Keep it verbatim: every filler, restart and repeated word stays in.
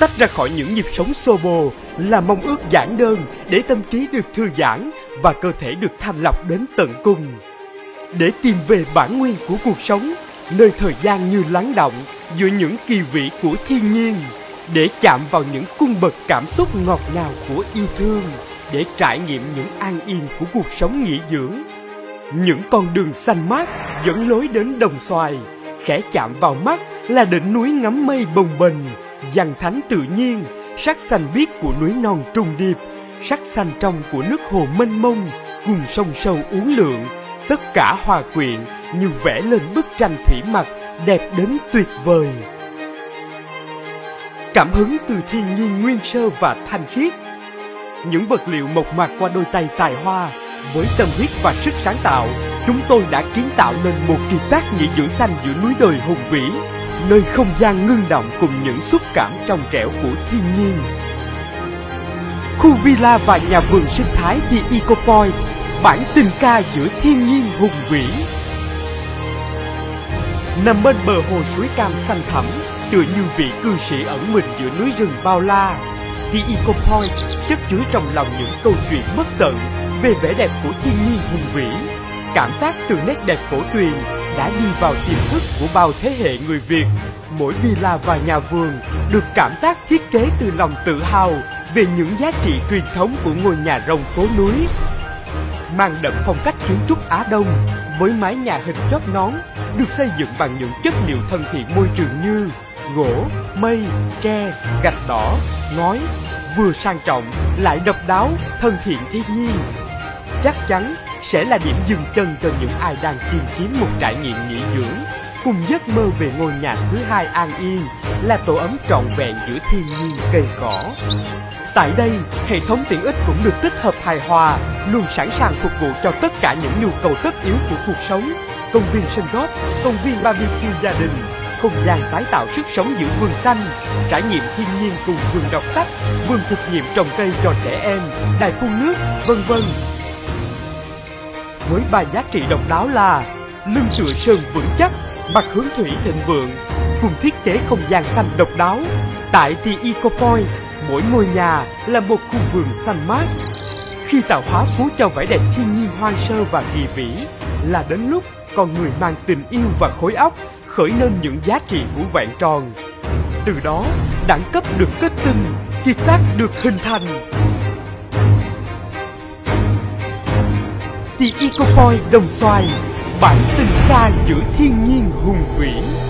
Tách ra khỏi những nhịp sống xô bồ là mong ước giản đơn để tâm trí được thư giãn và cơ thể được thanh lọc đến tận cùng. Để tìm về bản nguyên của cuộc sống, nơi thời gian như lắng động giữa những kỳ vĩ của thiên nhiên, để chạm vào những cung bậc cảm xúc ngọt ngào của yêu thương, để trải nghiệm những an yên của cuộc sống nghỉ dưỡng. Những con đường xanh mát dẫn lối đến Đồng Xoài, khẽ chạm vào mắt là đỉnh núi ngắm mây bồng bềnh, dằn thánh tự nhiên, sắc xanh biếc của núi non trùng điệp, sắc xanh trong của nước hồ mênh mông, cùng sông sâu uốn lượn, tất cả hòa quyện như vẽ lên bức tranh thủy mặc đẹp đến tuyệt vời. Cảm hứng từ thiên nhiên nguyên sơ và thanh khiết, những vật liệu mộc mạc qua đôi tay tài hoa, với tâm huyết và sức sáng tạo, chúng tôi đã kiến tạo nên một kỳ tác nghỉ dưỡng xanh giữa núi đồi hùng vĩ, nơi không gian ngưng động cùng những xúc cảm trong trẻo của thiên nhiên. Khu villa và nhà vườn sinh thái The Eco Point, bản tình ca giữa thiên nhiên hùng vĩ. Nằm bên bờ hồ suối cam xanh thẳm, tựa như vị cư sĩ ẩn mình giữa núi rừng bao la, The Eco Point chất chứa trong lòng những câu chuyện bất tận về vẻ đẹp của thiên nhiên hùng vĩ. Cảm tác từ nét đẹp cổ tuyền đã đi vào tiềm thức của bao thế hệ người Việt. Mỗi villa và nhà vườn được cảm tác thiết kế từ lòng tự hào về những giá trị truyền thống của ngôi nhà rồng phố núi, mang đậm phong cách kiến trúc Á Đông với mái nhà hình chóp nón, được xây dựng bằng những chất liệu thân thiện môi trường như gỗ, mây, tre, gạch đỏ, ngói, vừa sang trọng lại độc đáo, thân thiện thiên nhiên. Chắc chắn sẽ là điểm dừng chân cho những ai đang tìm kiếm một trải nghiệm nghỉ dưỡng cùng giấc mơ về ngôi nhà thứ hai an yên, là tổ ấm trọn vẹn giữa thiên nhiên cây cỏ. Tại đây, hệ thống tiện ích cũng được tích hợp hài hòa, luôn sẵn sàng phục vụ cho tất cả những nhu cầu tất yếu của cuộc sống. Công viên sân golf, công viên barbecue gia đình, không gian tái tạo sức sống giữa vườn xanh, trải nghiệm thiên nhiên cùng vườn đọc sách, vườn thực nghiệm trồng cây cho trẻ em, đài phun nước, vân vân. Với ba giá trị độc đáo là lưng tựa sơn vững chắc, mặt hướng thủy thịnh vượng, cùng thiết kế không gian xanh độc đáo. Tại The Eco Point, mỗi ngôi nhà là một khu vườn xanh mát. Khi tạo hóa phú cho vẻ đẹp thiên nhiên hoang sơ và kỳ vĩ, là đến lúc con người mang tình yêu và khối óc khởi lên những giá trị của vạn tròn. Từ đó, đẳng cấp được kết tinh, kiệt tác được hình thành. The Eco Point Đồng Xoài, bản tình ca giữa thiên nhiên hùng vĩ.